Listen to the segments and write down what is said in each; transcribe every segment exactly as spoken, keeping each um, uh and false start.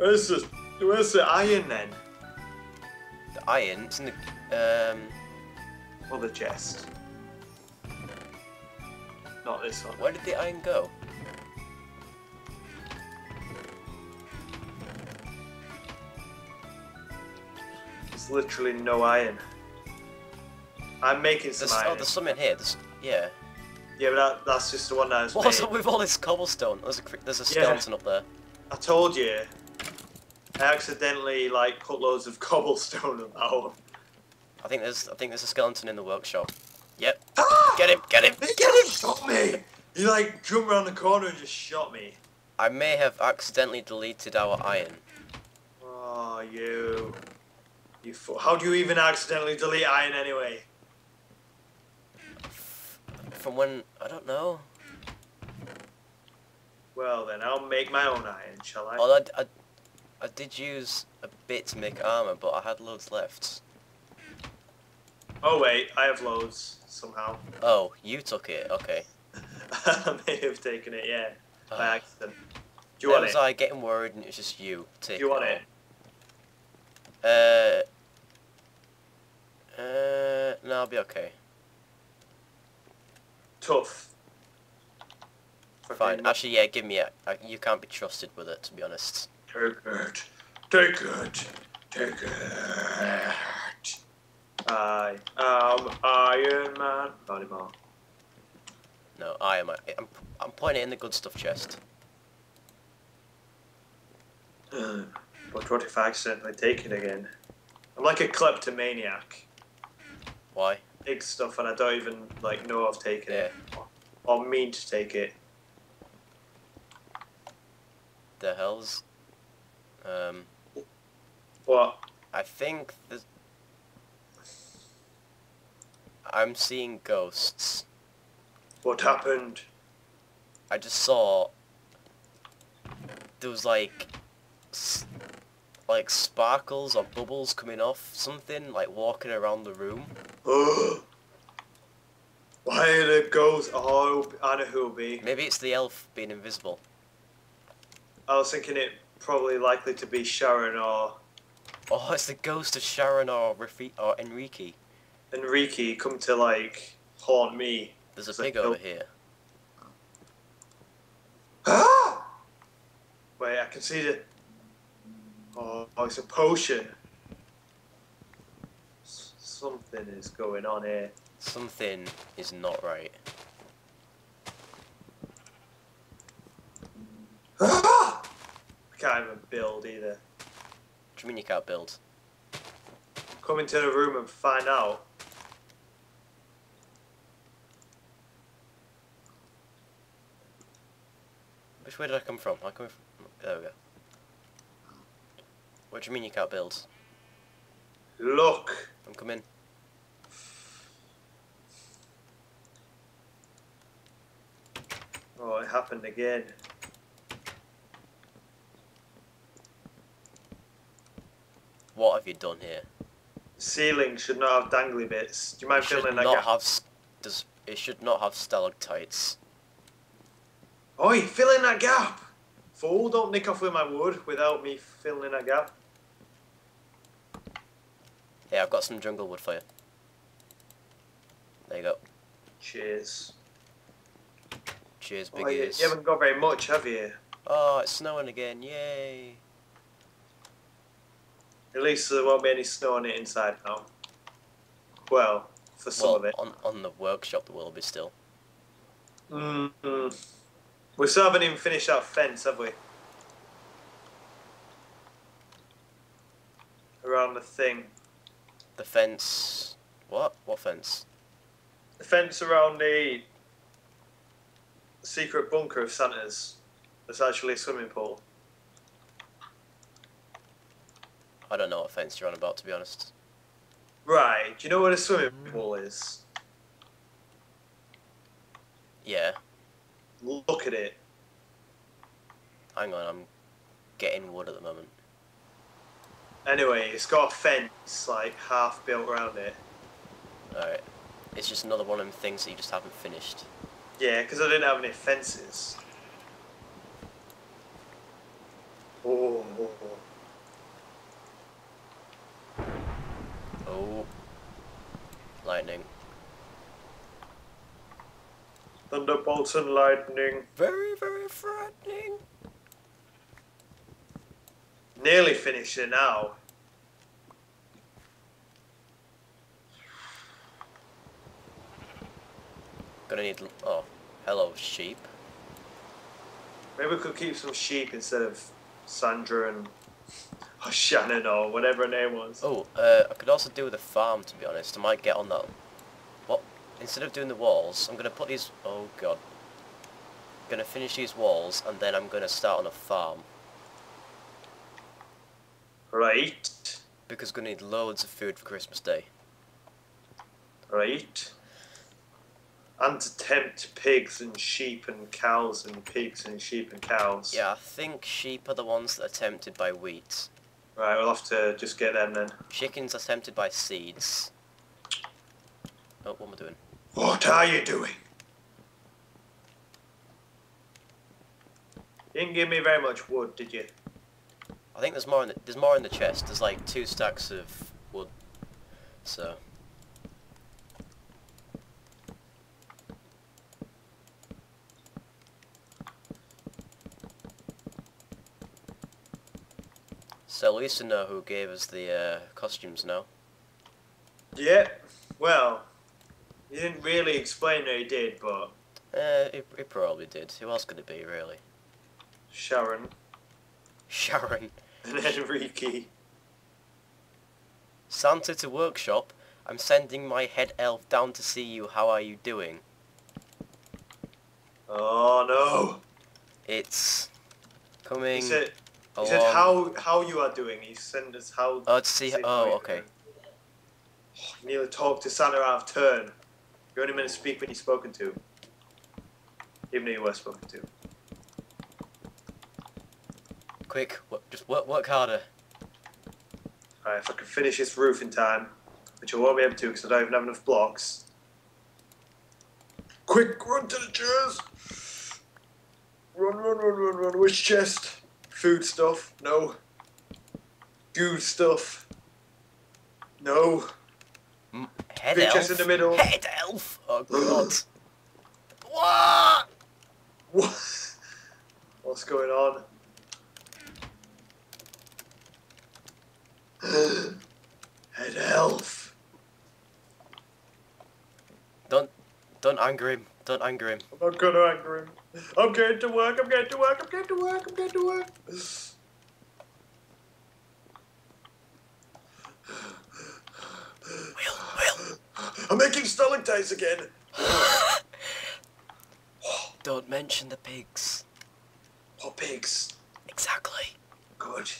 Where's the where's the iron then? The iron? It's in the um well, the chest. Not this one. Where did the iron go? There's literally no iron. I'm making some there's, iron. Oh, there's some in here. There's, yeah. Yeah, but that, that's just the one that I was making. What's up with all this cobblestone? There's a, there's a skeleton yeah. up there. I told you. I accidentally like put loads of cobblestone on that one. I think there's I think there's a skeleton in the workshop. Yep. Ah! Get him! Get him! He get him! Shot me! He like jumped around the corner and just shot me. I may have accidentally deleted our iron. Oh, you! You fo How do you even accidentally delete iron anyway? From when I don't know. Well then, I'll make my own iron, shall I? Oh, I, I, I did use a bit to make armor, but I had loads left. Oh wait, I have loads somehow. Oh, you took it, okay. I may have taken it, yeah, oh. by accident. Do you there want was it? was I getting worried, and it was just you taking it. Do you want it? it? Uh, uh, no, I'll be okay. Tough. Fine. Actually, yeah, give me it. You can't be trusted with it, to be honest. Take it. Take it. Take it. I am Iron Man. Not anymore. No, I am. I'm. I'm putting it in the good stuff chest. But what if I accidentally take it again? I'm like a kleptomaniac. Why? Big stuff, and I don't even like know I've taken yeah. it, or mean to take it. The hell's? Um. What? I think the. I'm seeing ghosts. What happened? I just saw. There was like, like sparkles or bubbles coming off something, like walking around the room. Oh, why are the ghosts? Oh, I know who it'll be. Maybe it's the elf being invisible. I was thinking it probably likely to be Sharon or. Oh, it's the ghost of Sharon or Rifi or Enrique. Enrique, come to like haunt me. There's a pig over here. Ah! Wait, I can see the. Oh, oh it's a potion. Something is going on here. Something is not right. I can't even build either. What do you mean you can't build? Come into the room and find out. Which way did I come from? I come from... There we go. What do you mean you can't build? Look! I'm coming. Oh, it happened again. What have you done here? Ceiling should not have dangly bits. Do you mind feeling like that? Have, does, it should not have stalactites. Oi, fill in that gap! Fool, don't nick off with my wood without me filling that gap. Yeah, I've got some jungle wood for you. There you go. Cheers. Cheers, big oh, ears. You, you haven't got very much, have you? Oh, it's snowing again, yay! At least there won't be any snow on it inside now. Well, for some well, of it. On, on the workshop there will be still. Mm-hmm. We still haven't even finished our fence, have we? Around the thing. The fence... What? What fence? The fence around the secret bunker of Santa's. That's actually a swimming pool. I don't know what fence you're on about, to be honest. Right, do you know what a swimming pool is? Yeah. Look at it. Hang on, I'm getting wood at the moment. Anyway, it's got a fence, like, half built around it. Alright. It's just another one of them things that you just haven't finished. Yeah, because I didn't have any fences. Oh. lightning. Thunderbolts and lightning. Very, very frightening. Nearly finished it now. Gonna need, oh, hello sheep. Maybe we could keep some sheep instead of Sandra and or Shannon or whatever her name was. Oh, uh, I could also do with a farm, to be honest. I might get on that. What? Instead of doing the walls, I'm gonna put these. Oh god. I'm gonna finish these walls and then I'm gonna start on a farm. Right. Because we're gonna need loads of food for Christmas Day. Right. And to tempt pigs and sheep and cows and pigs and sheep and cows. Yeah, I think sheep are the ones that are tempted by wheat. Right, we'll have to just get them then. Chickens are tempted by seeds. Oh, what am I doing? What are you doing? You didn't give me very much wood, did you? I think there's more in the, there's more in the chest. There's like two stacks of wood. So... So at least to know who gave us the uh, costumes now. Yeah, well, he didn't really explain who he did, but... Uh, he, he probably did. Who else could it be, really? Sharon. Sharon. And Enrique. Santa to workshop. I'm sending my head elf down to see you. How are you doing? Oh, no. It's coming... Is it He said how how you are doing. He sent us how. Oh, to see. Oh, okay. Oh, you nearly talked to Santa out of turn. You're only meant to speak when you're spoken to. Even though you were spoken to. Quick, just work work harder. All right, if I can finish this roof in time, which I won't be able to because I don't even have enough blocks. Quick, run to the chairs. Run, run, run, run, run. Which chest? Food stuff, no. Goo stuff, no. Head Big elf. Chest in the middle. Head elf. Oh god. What? What? What's going on? Head elf. Don't, don't anger him. Don't anger him. I'm not gonna anger him. I'm getting to work, I'm getting to work, I'm getting to work, I'm getting to work. Will, Will. I'm making stalactites again. Don't mention the pigs. What pigs? Exactly. Good.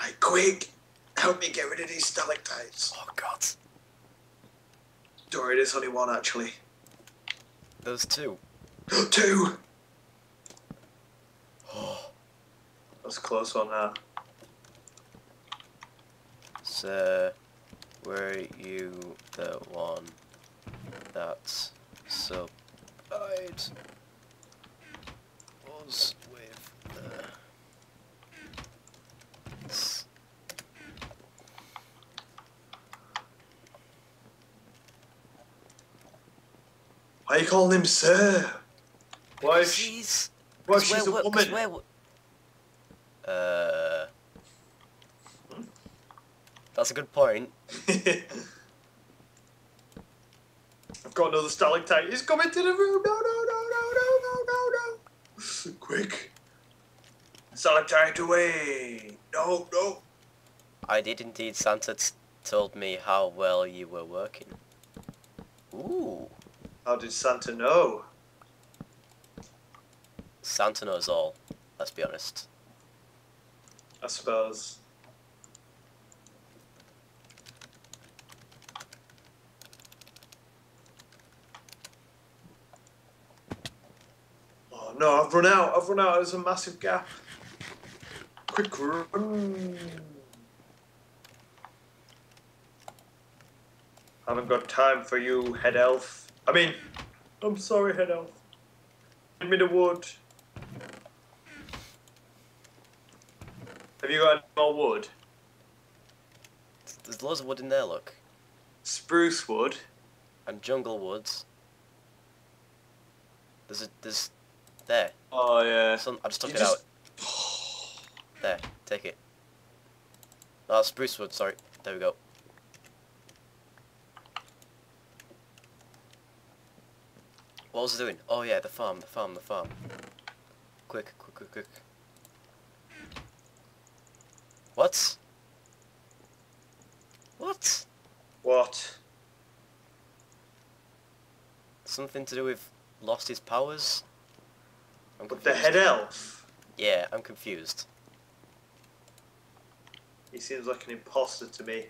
Right, quick. Help me get rid of these stalactites. Oh, God. Don't worry, there's only one, actually. There's two. Two! Oh. That's close on that. So, were you the one that supplied was with the... Why are you calling him sir? Why is she, she's, why is she's a woman? Where, uh, hmm? That's a good point. I've got another stalactite. He's coming to the room. No, no, no, no, no, no, no, no. Quick. Stalactite away. No, no. I did indeed. Santa t told me how well you were working. Ooh. How did Santa know? Santa knows all, let's be honest. I suppose. Oh no, I've run out, I've run out, there's a massive gap. Quick run. I haven't got time for you, head elf. I mean, I'm sorry, head elf. Give me the wood. Have you got any more wood? There's loads of wood in there, look. spruce wood, and jungle woods. There's a there's there. Oh yeah. Some, I just took you it just... out. There, take it. Ah, oh, spruce wood. Sorry. There we go. What was I doing? Oh yeah, the farm, the farm, the farm. Quick, quick, quick, quick. What? What? What? Something to do with lost his powers? I'm but the head elf? Yeah, I'm confused. He seems like an imposter to me.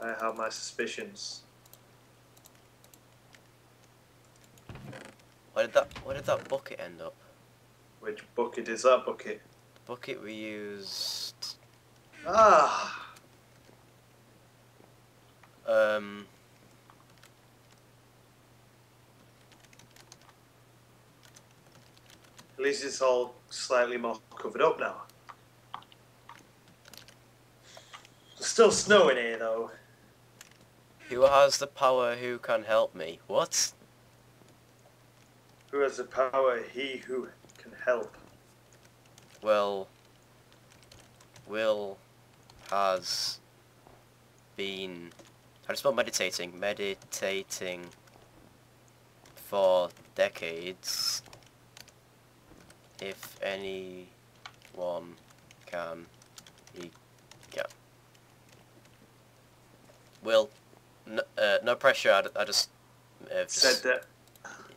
I have my suspicions. Where did that where did that bucket end up? Which bucket is that bucket? The bucket we used. Ah. Um. At least it's all slightly more covered up now. There's still snow in here though. Who has the power? Who can help me? What? Who has the power? He who can help. Well, Will has been... I just want meditating. Meditating for decades. If anyone can, he can. Will, no, uh, no pressure. I, I just... Uh, just... Said that.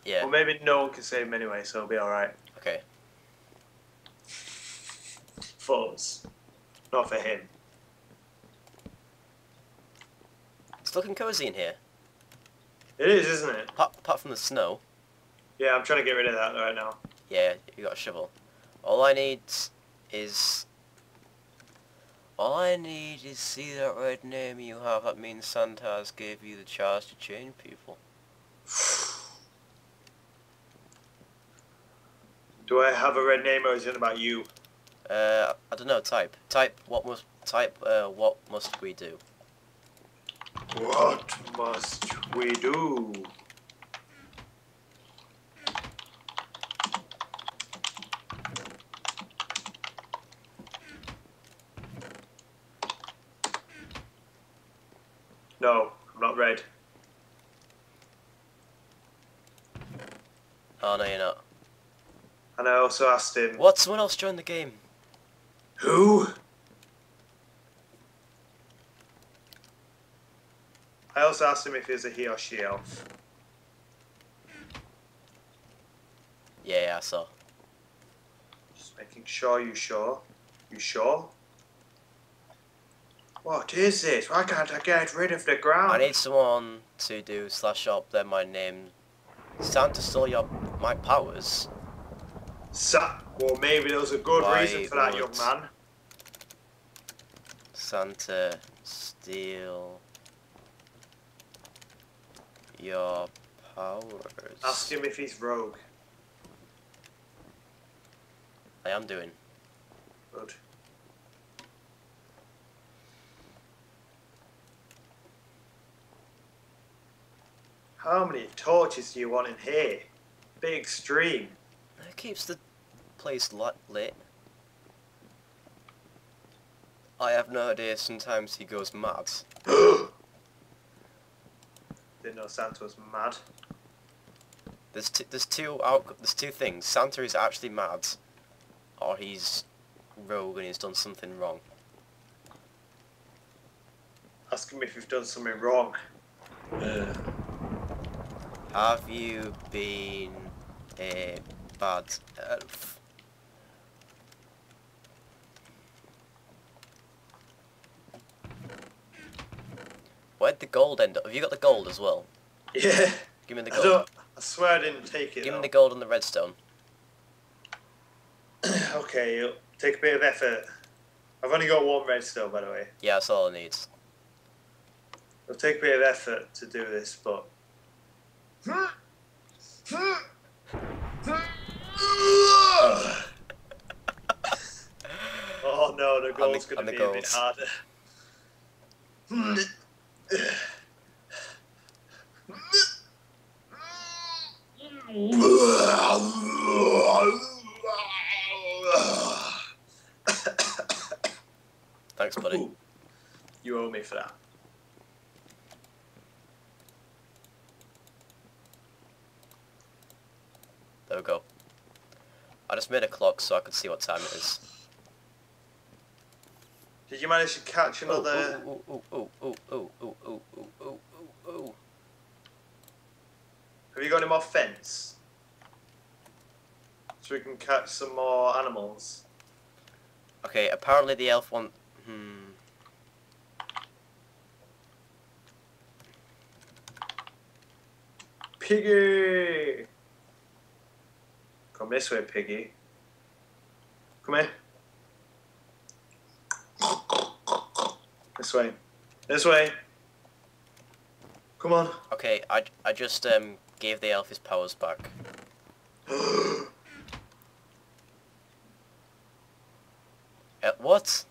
Yeah. Well, maybe no one can save him anyway, so it'll be alright. Okay. For us. Not for him. It's looking cozy in here. It is, isn't it? Apart, apart from the snow. Yeah, I'm trying to get rid of that right now. Yeah, you got a shovel. All I need is... All I need is see that red name you have. That means Santa's gave you the charge to chain people. Do I have a red name, or is it about you? Uh, I don't know. Type. Type. What must type? Uh, what must we do? What must we do? No, I'm not red. Oh no, you're not. And I also asked him... What? Someone else joined the game. Who? I also asked him if he was a he or she elf. Yeah, yeah, I saw. Just making sure you sure. You sure? What is this? Why can't I get rid of the ground? I need someone to do slash up, then my name. Santa stole your, my powers. Sa well, maybe there was a good Why reason for that, young man. Santa steal your powers. Ask him if he's rogue. I am doing. Good. How many torches do you want in here? Big stream. It keeps the place lit. I have no idea, sometimes he goes mad. Didn't know Santa was mad. There's t there's two out there's two things. Santa is actually mad, or he's rogue and he's done something wrong. Ask him if you've done something wrong. Uh. Have you been a bad elf? Where'd the gold end up? Have you got the gold as well? Yeah. Give me the gold. I, don't, I swear I didn't take it. Give though. me the gold and the redstone. Okay, it'll take a bit of effort. I've only got one redstone, by the way. Yeah, that's all I need. It'll take a bit of effort to do this, but... Oh no, the goal's going to be a bit harder. Thanks, buddy. Ooh. You owe me for that. There we go. I just made a clock so I could see what time it is. Did you manage to catch another? Oh, oh, oh, oh, oh, oh, oh, oh, oh, oh, oh. Have you got any more fence? So we can catch some more animals. Okay, apparently the elf want... Hmm. Piggy! Come this way, Piggy. Come here. This way. This way. Come on. Okay, I, I just um gave the elf his powers back. uh, what?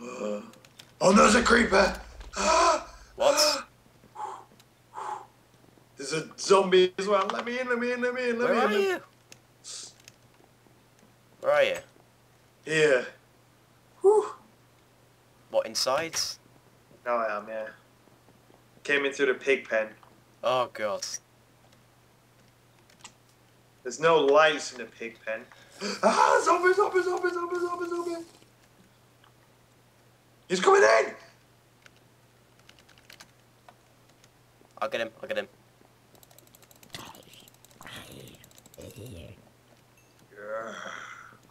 Uh, oh, there's a creeper! What? There's a zombie as well. Let me in, let me in, let me in, let Where me in. Where are you? Where are you? Here. Whew. What, inside? Now I am, yeah. Came in through the pig pen. Oh, God. There's no lights in the pig pen. Ah, zombie, zombie, zombie, zombie, zombie, zombie. He's coming in! I'll get him, I'll get him. Yeah.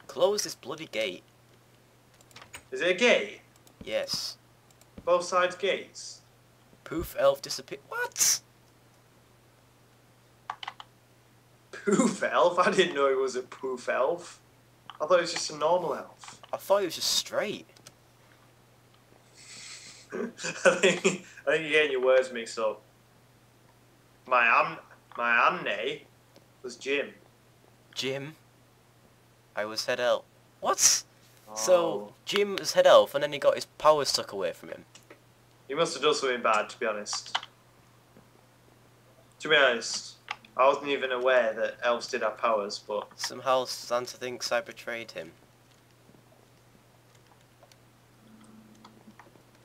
Close this bloody gate. Is it a gate? Yes. Both sides gates? Poof elf disappeared. What? Poof elf? I didn't know it was a poof elf. I thought it was just a normal elf. I thought it was just straight. I think I think you're getting your words mixed up. My am my amne was Jim. Jim? I was head elf. What? So, Jim was head elf, and then he got his powers took away from him. He must have done something bad, to be honest. To be honest, I wasn't even aware that elves did have powers, but... Somehow Santa thinks I betrayed him.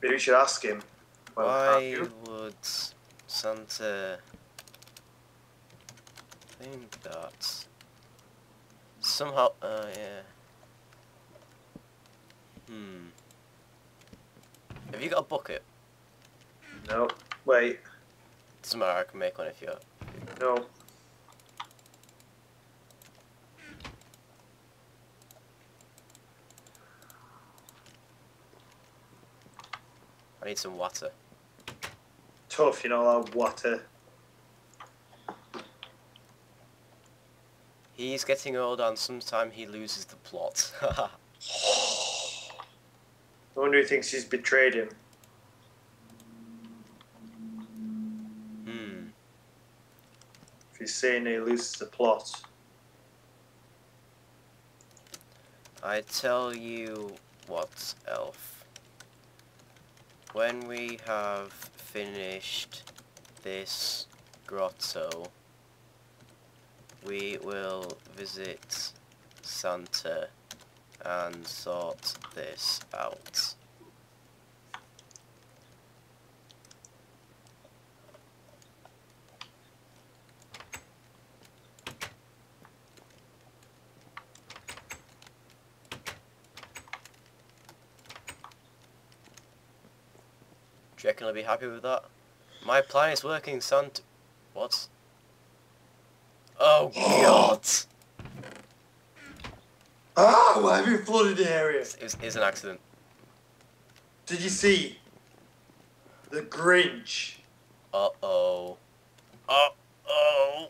Maybe we should ask him. Well, why would Santa think that? Somehow... Uh, yeah. Hmm. Have you got a bucket? No. Wait. Doesn't matter, I can make one if you are. No. I need some water. Tough, you know, that water. He's getting old and sometimes he loses the plot. The one who thinks he's betrayed him. Hmm. If he's saying he loses the plot. I tell you what, elf. When we have finished this grotto, we will visit Santa and sort this out. Do you reckon I'll be happy with that? My plan is working, Santa. What? Oh, God! Ah, why have you flooded the area? It was, it was an accident. Did you see? The Grinch. Uh-oh. Uh-oh.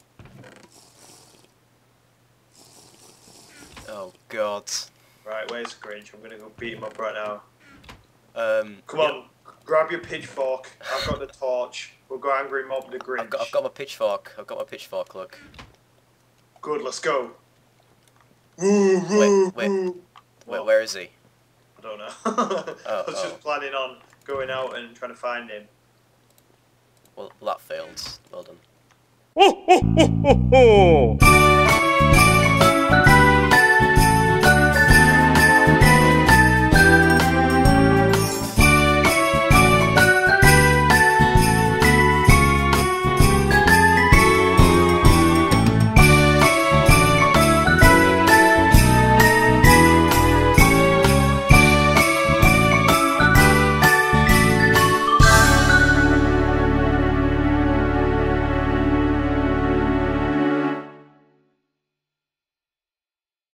Oh, God. Right, where's Grinch? I'm gonna go beat him up right now. Um, Come on, yeah. Grab your pitchfork. I've got the torch. We'll go angry mob the Grinch. I've got, I've got my pitchfork. I've got my pitchfork, look. Good, let's go. Wait, wait, wait, where is he? I don't know. oh, I was oh. just planning on going out and trying to find him. Well, that failed. Well done. Oh, oh, oh, oh, oh.